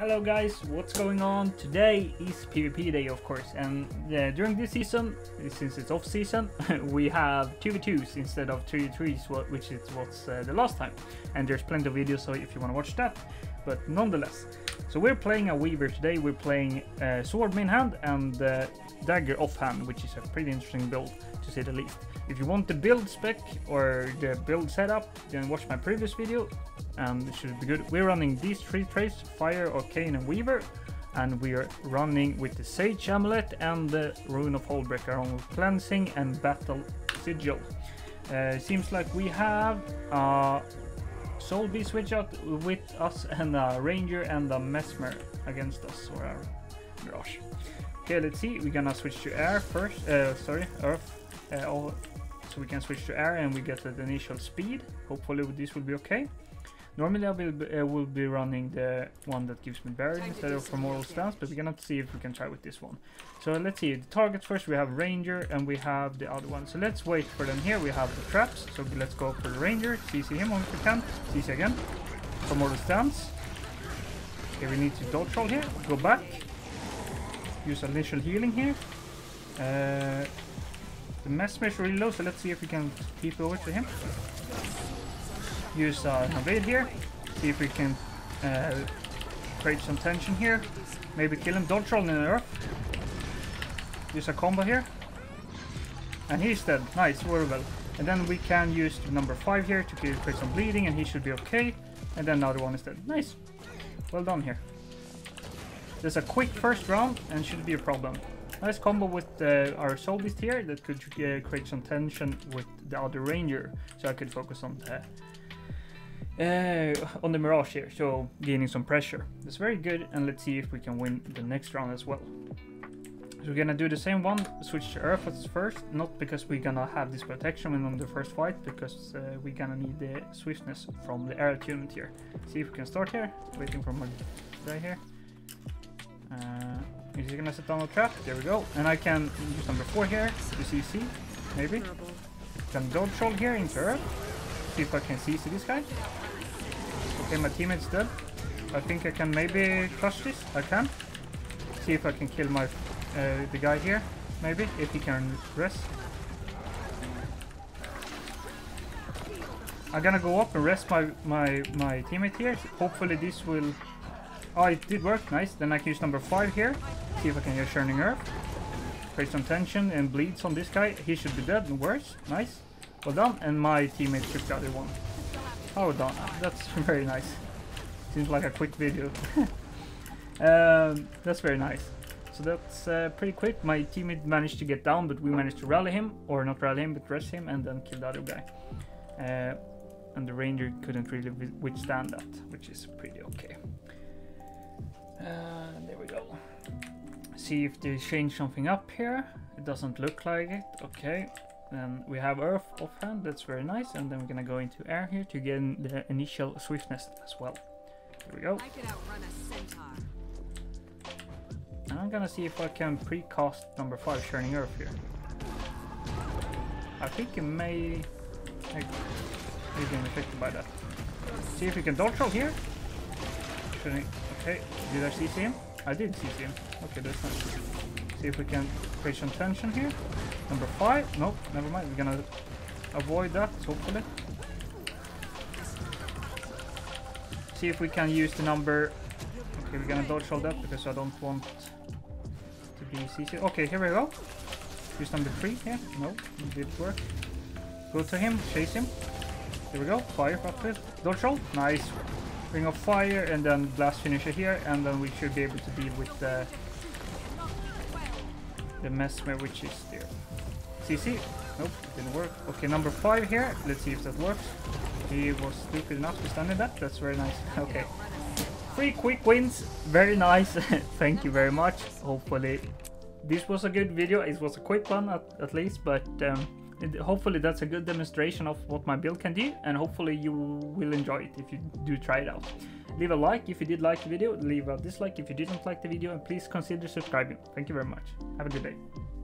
Hello guys, what's going on? Today is PvP day, of course, and during this season, since it's off season, we have 2v2s instead of 3v3s, which is what's the last time, and there's plenty of videos so if you want to watch that, but nonetheless. So we're playing a Weaver today. We're playing sword main hand and dagger off hand, which is a pretty interesting build to say the least. If you want the build spec or the build setup, then watch my previous video. It should be good. We're running these three traits, Fire, Arcane and Weaver, and we're running with the Sage Amulet and the Rune of Holdbreaker on Cleansing and Battle Sigil. It seems like we have a Soul Beast switch out with us and a Ranger and a Mesmer against us, or our Mirage. Okay, let's see, we're gonna switch to air first, Earth, so we can switch to air and we get the initial speed. Hopefully this will be okay. Normally I will be running the one that gives me buried instead of for moral stance, but we're gonna see if we can try with this one. So let's see, the targets first, we have Ranger and we have the other one. So let's wait for them here, we have the traps, so let's go for the Ranger, CC him if we can, CC again, for moral stance. Okay, we need to dodge roll here, go back, use initial healing here. The Mesmer is really low, so let's see if we can keep over to him. Use an evade here, see if we can create some tension here, maybe kill him, dodge roll in the earth, use a combo here, and he's dead, nice, very well. And then we can use number 5 here to create some bleeding and he should be okay, and then the other one is dead, nice, well done here. There's a quick first round and should be a problem. Nice combo with our Soul Beast here that could create some tension with the other Ranger, so I could focus on the Mirage here, so gaining some pressure. That's very good, and let's see if we can win the next round as well. So we're gonna do the same one, switch to Earth first, not because we're gonna have this protection when on the first fight, because we're gonna need the swiftness from the air attunement here. See if we can start here, waiting for my guy here. He's gonna set down a trap, there we go, and I can use number 4 here to CC, maybe. Can dodge roll here into Earth. See if I can CC this guy. Okay, my teammate's dead. I think I can maybe crush this. I can. See if I can kill my the guy here. Maybe if he can rest. I'm gonna go up and rest my teammate here. Hopefully this will. Oh, it did work. Nice. Then I can use number 5 here. See if I can get Churning Earth. Create some tension and bleeds on this guy. He should be dead. And worse. Nice. Well done, and my teammate took the other one. Oh, done. That's very nice. Seems like a quick video. That's very nice. So that's pretty quick. My teammate managed to get down, but we managed to rally him. Or not rally him, but rest him and then kill the other guy. And the Ranger couldn't really withstand that, which is pretty okay. There we go. See if they change something up here. It doesn't look like it. Okay. And we have Earth offhand, that's very nice, and then we're gonna go into air here to get the initial swiftness as well. Here we go. I can outrun a centaur. And I'm gonna see if I can pre-cast number 5 Churning Earth here. I think it may have been affected by that. See if we can dodge roll here. Okay, did I CC him? I did CC him. Okay, that's nice. See if we can create some tension here. Number 5? Nope, never mind. We're gonna avoid that, hopefully. See if we can use the number. Okay, we're gonna dodge all that because I don't want to be CC. Okay, here we go. Use number 3 here. No, it did work. Go to him, chase him. Here we go. Fire, upgrade. Dodge roll. Nice. Ring of Fire and then Blast Finisher here, and then we should be able to deal with the Mesmer, which is there. CC? Nope, didn't work. Okay, number 5 here. Let's see if that works. He was stupid enough to stand in that. That's very nice. Okay. 3 quick wins. Very nice. Thank you very much. Hopefully this was a good video. It was a quick one at least, but hopefully that's a good demonstration of what my build can do, and hopefully you will enjoy it if you do try it out. Leave a like if you did like the video, leave a dislike if you didn't like the video, and please consider subscribing. Thank you very much. Have a good day.